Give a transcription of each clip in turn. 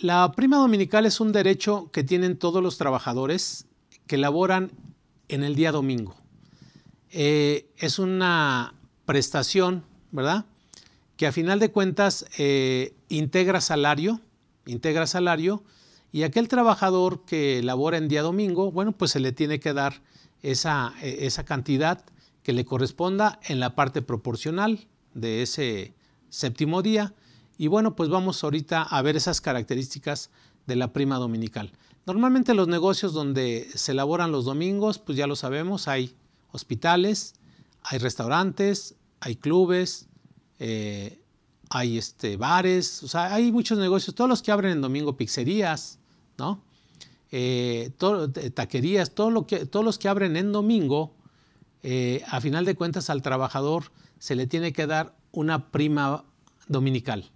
La prima dominical es un derecho que tienen todos los trabajadores que laboran en el día domingo. Es una prestación, ¿verdad?, que a final de cuentas integra salario, y aquel trabajador que labora en día domingo, bueno, pues se le tiene que dar esa cantidad que le corresponda en la parte proporcional de ese séptimo día. Y bueno, pues vamos ahorita a ver esas características de la prima dominical. Normalmente los negocios donde se elaboran los domingos, pues ya lo sabemos, hay hospitales, hay restaurantes, hay clubes, hay bares, o sea, hay muchos negocios, todos los que abren en domingo, pizzerías, ¿no? Taquerías, todos los que abren en domingo, a final de cuentas al trabajador se le tiene que dar una prima dominical.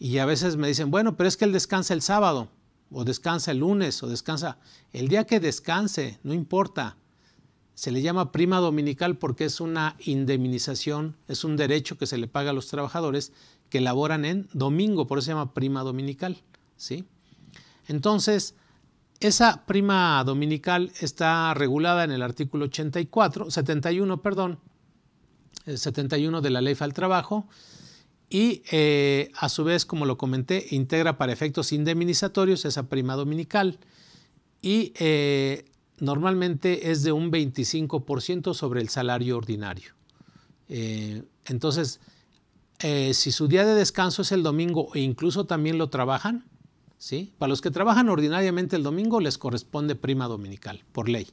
Y a veces me dicen, bueno, pero es que él descansa el sábado, o descansa el lunes, o descansa... El día que descanse, no importa. Se le llama prima dominical porque es una indemnización, es un derecho que se le paga a los trabajadores que laboran en domingo, por eso se llama prima dominical, ¿sí? Entonces, esa prima dominical está regulada en el artículo 71 de la Ley Federal del Trabajo. Y a su vez, como lo comenté, integra para efectos indemnizatorios esa prima dominical y normalmente es de un 25% sobre el salario ordinario. Entonces, si su día de descanso es el domingo e incluso también lo trabajan, ¿sí? Para los que trabajan ordinariamente el domingo les corresponde prima dominical por ley.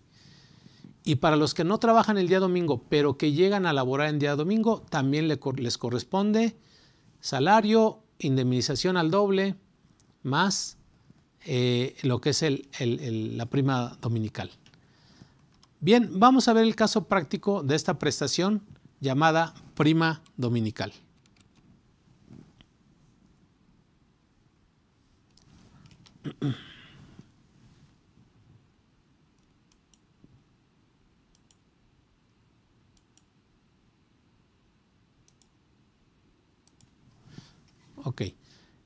Y para los que no trabajan el día domingo, pero que llegan a laborar en día domingo, también les corresponde salario, indemnización al doble, más lo que es la prima dominical. Bien, vamos a ver el caso práctico de esta prestación llamada prima dominical. Ok,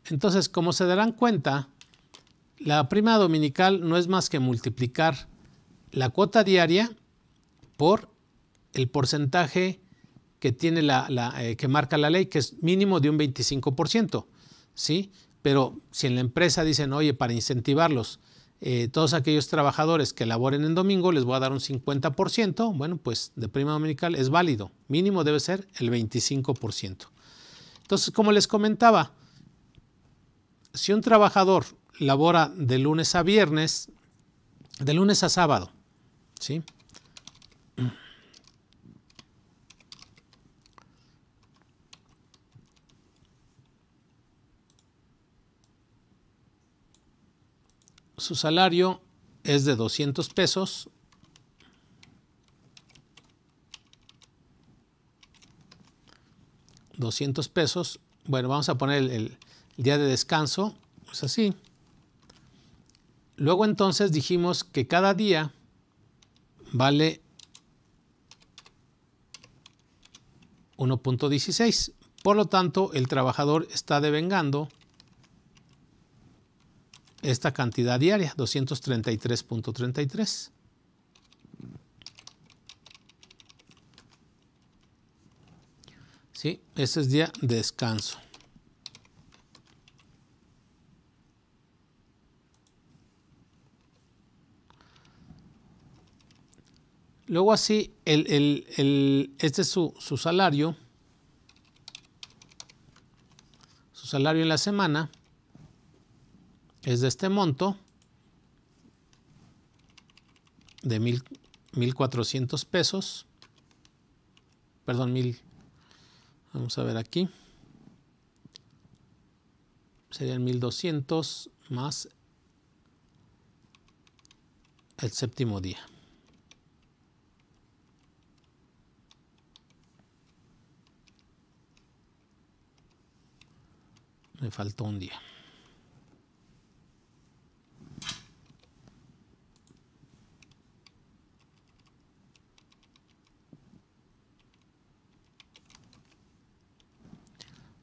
entonces como se darán cuenta, la prima dominical no es más que multiplicar la cuota diaria por el porcentaje que tiene que marca la ley, que es mínimo de un 25%, ¿sí? Pero si en la empresa dicen, oye, para incentivarlos, todos aquellos trabajadores que laboren en domingo les voy a dar un 50%, bueno, pues de prima dominical es válido, mínimo debe ser el 25%. Entonces, como les comentaba, si un trabajador labora de lunes a viernes, de lunes a sábado, ¿sí? Su salario es de 200 pesos. Bueno, vamos a poner el día de descanso, pues así. Luego entonces dijimos que cada día vale 1.16, por lo tanto el trabajador está devengando esta cantidad diaria, 233.33. ¿Sí? Este es día de descanso. Luego así, este es su salario. Su salario en la semana es de este monto de 1.400 pesos. Perdón, 1.000. Vamos a ver aquí. Serían 1.200 más el séptimo día. Me faltó un día.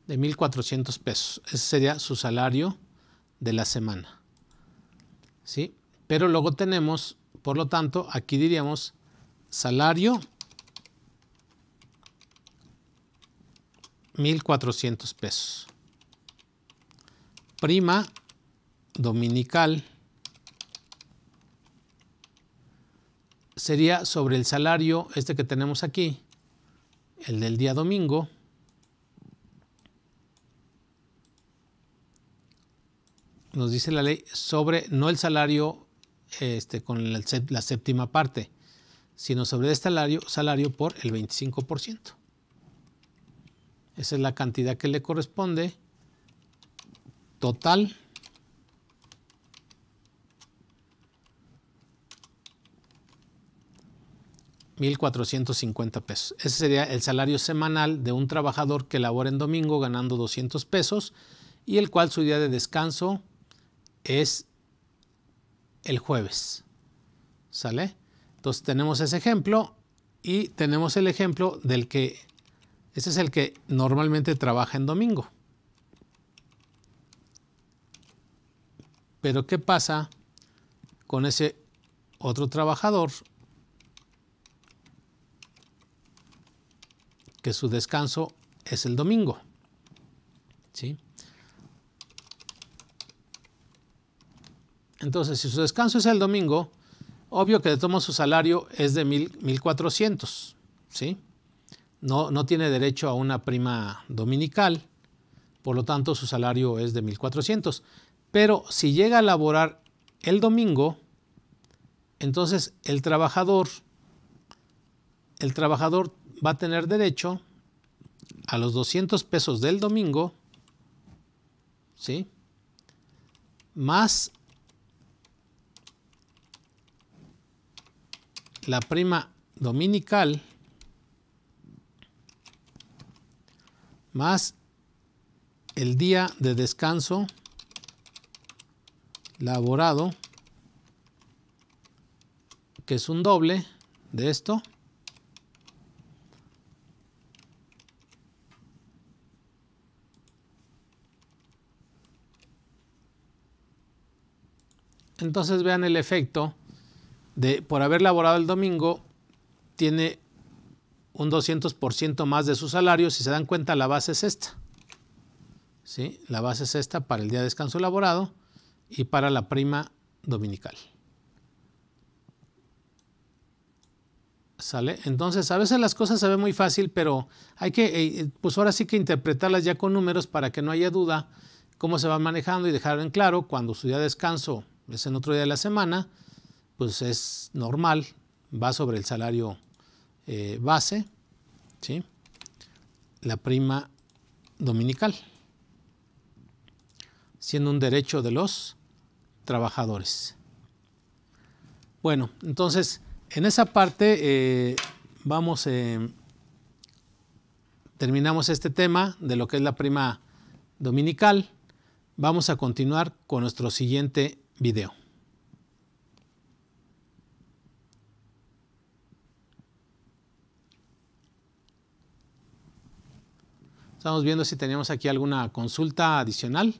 De 1.400 pesos. Ese sería su salario de la semana. ¿Sí? Pero luego tenemos, por lo tanto, aquí diríamos salario 1,400 pesos. Prima dominical sería sobre el salario este que tenemos aquí, el del día domingo, nos dice la ley, sobre no el salario con la séptima parte, sino sobre el salario por el 25%. Esa es la cantidad que le corresponde total $1,450 pesos. Ese sería el salario semanal de un trabajador que labora en domingo ganando 200 pesos y el cual su día de descanso es el jueves. ¿Sale? Entonces tenemos ese ejemplo y tenemos el ejemplo del que, ese es el que normalmente trabaja en domingo. Pero ¿qué pasa con ese otro trabajador? Que su descanso es el domingo. ¿Sí? Entonces, si su descanso es el domingo, obvio que de tomo su salario es de 1,400. ¿Sí? No tiene derecho a una prima dominical, por lo tanto su salario es de 1,400. Pero si llega a laborar el domingo, entonces el trabajador va a tener derecho a los 200 pesos del domingo, ¿sí? Más la prima dominical, más el día de descanso laborado, que es un doble de esto, entonces vean el efecto de por haber laborado el domingo tiene un 200% más de su salario. Si se dan cuenta, la base es esta, ¿sí? La base es esta para el día de descanso laborado y para la prima dominical. ¿Sale? Entonces a veces las cosas se ven muy fácil, pero hay que, pues ahora sí que interpretarlas ya con números para que no haya duda cómo se va manejando y dejar en claro cuando su día de descanso es en otro día de la semana, pues es normal, va sobre el salario base, ¿sí? La prima dominical, siendo un derecho de los trabajadores. Bueno, entonces en esa parte terminamos este tema de lo que es la prima dominical. Vamos a continuar con nuestro siguiente video. Estamos viendo si teníamos aquí alguna consulta adicional.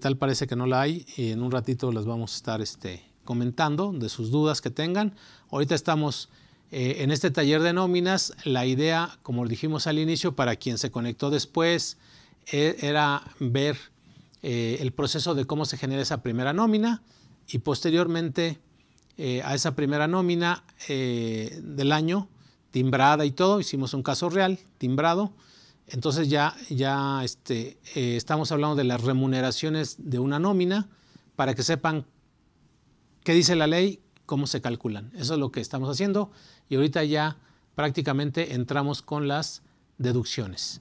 Tal parece que no la hay y en un ratito las vamos a estar comentando de sus dudas que tengan. Ahorita estamos en este taller de nóminas. La idea, como dijimos al inicio, para quien se conectó después, era ver el proceso de cómo se genera esa primera nómina y posteriormente a esa primera nómina del año, timbrada y todo, hicimos un caso real, timbrado. Entonces ya estamos hablando de las remuneraciones de una nómina para que sepan qué dice la ley, cómo se calculan. Eso es lo que estamos haciendo y ahorita ya prácticamente entramos con las deducciones.